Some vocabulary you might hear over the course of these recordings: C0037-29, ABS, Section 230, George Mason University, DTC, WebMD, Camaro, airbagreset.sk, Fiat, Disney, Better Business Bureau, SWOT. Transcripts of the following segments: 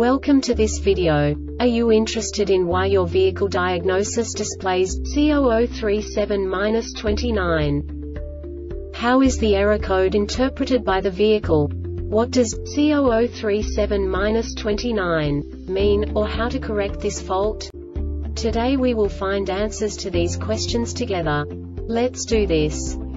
Welcome to this video. Are you interested in why your vehicle diagnosis displays C0037-29? How is the error code interpreted by the vehicle? What does C0037-29 mean, or how to correct this fault? Today we will find answers to these questions together. Let's do this.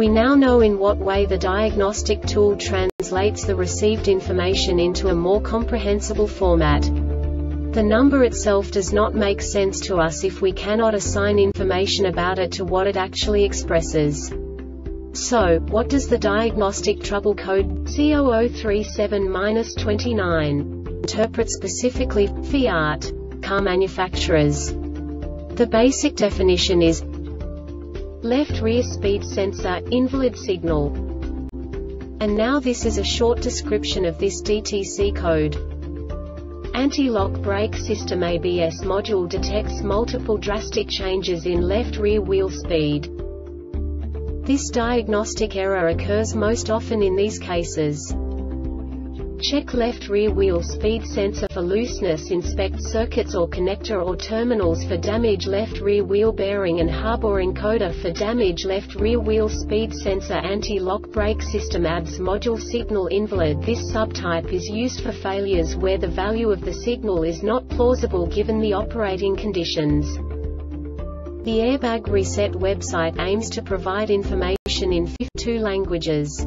We now know in what way the diagnostic tool translates the received information into a more comprehensible format. The number itself does not make sense to us if we cannot assign information about it to what it actually expresses. So, what does the diagnostic trouble code C0037-29 interpret specifically for Fiat car manufacturers? The basic definition is left rear speed sensor, invalid signal. And now this is a short description of this DTC code. Anti-lock brake system ABS module detects multiple drastic changes in left rear wheel speed. This diagnostic error occurs most often in these cases. Check left rear wheel speed sensor for looseness. Inspect circuits or connector or terminals for damage. Left rear wheel bearing and hub or encoder for damage. Left rear wheel speed sensor. Anti-lock brake system ABS module signal invalid. This subtype is used for failures where the value of the signal is not plausible given the operating conditions. The Airbag Reset website aims to provide information in 52 languages.